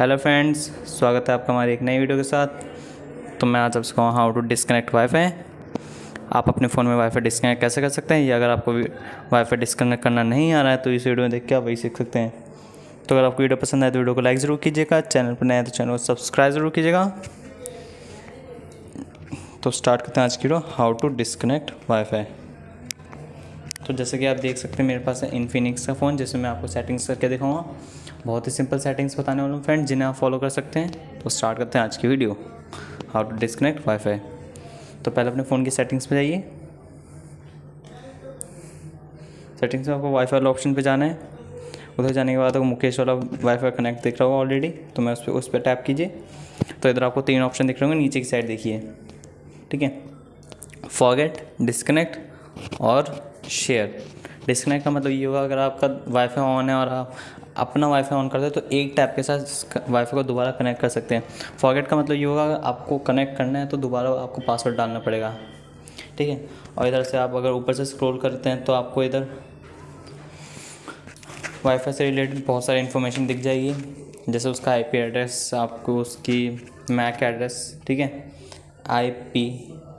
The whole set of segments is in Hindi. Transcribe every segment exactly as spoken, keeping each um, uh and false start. हेलो फ्रेंड्स, स्वागत है आपका हमारे एक नई वीडियो के साथ। तो मैं आज आपसे कहूँगा हाउ टू डिस्कनेक्ट वाईफाई। आप अपने फ़ोन में वाईफाई डिस्कनेक्ट कैसे कर सकते हैं, या अगर आपको वाईफाई डिस्कनेक्ट करना नहीं आ रहा है तो इस वीडियो में देख के आप वही सीख सकते हैं। तो अगर आपको वीडियो पसंद आए तो वीडियो को लाइक ज़रूर कीजिएगा, चैनल पर नए तो चैनल को सब्सक्राइब ज़रूर कीजिएगा। तो स्टार्ट करते हैं आज की video, how to disconnect wifi. तो जैसे कि आप देख सकते हैं मेरे पास है इन्फिनिक्स का फ़ोन, जिसमें मैं आपको सेटिंग्स करके दिखाऊंगा। बहुत ही सिंपल सेटिंग्स बताने वाला हूँ फ्रेंड, जिन्हें आप फॉलो कर सकते हैं। तो स्टार्ट करते हैं आज की video, how to disconnect wifi. तो पहले अपने फ़ोन की सेटिंग्स पे जाइए। सेटिंग्स में आपको वाईफाई वाला ऑप्शन पे जाना है। उधर जाने के बाद आपको मुकेश वाला वाईफाई कनेक्ट दिख रहा होगा ऑलरेडी, तो मैं उस पर उस पर टैप कीजिए। तो इधर आपको तीन ऑप्शन दिख रहे होंगे, नीचे की साइड देखिए, ठीक है। फॉरगेट, डिस्कनेक्ट और शेयर। डिस्कनेक्ट का मतलब ये होगा अगर आपका वाईफाई ऑन है और आप अपना वाईफाई ऑन करते हैं तो एक टैप के साथ वाईफाई को दोबारा कनेक्ट कर सकते हैं। फॉरगेट का मतलब ये होगा अगर आपको कनेक्ट करना है तो दोबारा आपको पासवर्ड डालना पड़ेगा, ठीक है। और इधर से आप अगर ऊपर से स्क्रॉल करते हैं तो आपको इधर वाईफाई से रिलेटेड बहुत सारी इन्फॉर्मेशन दिख जाएगी, जैसे उसका आई पी एड्रेस, आपको उसकी मैक एड्रेस, ठीक है, I P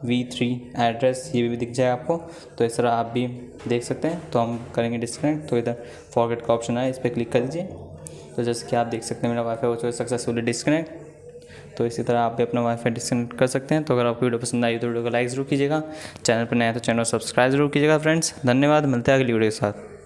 V three address, ये भी दिख जाएगा आपको। तो इस तरह आप भी देख सकते हैं। तो हम करेंगे डिस्कनेक्ट, तो इधर फॉरगेट का ऑप्शन है, इस पर क्लिक कर दीजिए। तो जैसे कि आप देख सकते हैं मेरा वाईफाई हो चुका है सक्सेसफुली डिस्कनेक्ट। तो इसी तरह आप भी अपना वाईफाई डिस्कनेक्ट कर सकते हैं। तो अगर आपको वीडियो पसंद आई तो वीडियो को लाइक ज़रूर कीजिएगा, चैनल पर नया है तो चैनल को सब्सक्राइब जरूर कीजिएगा। फ्रेंड्स धन्यवाद, मिलते हैं अगली वीडियो के साथ।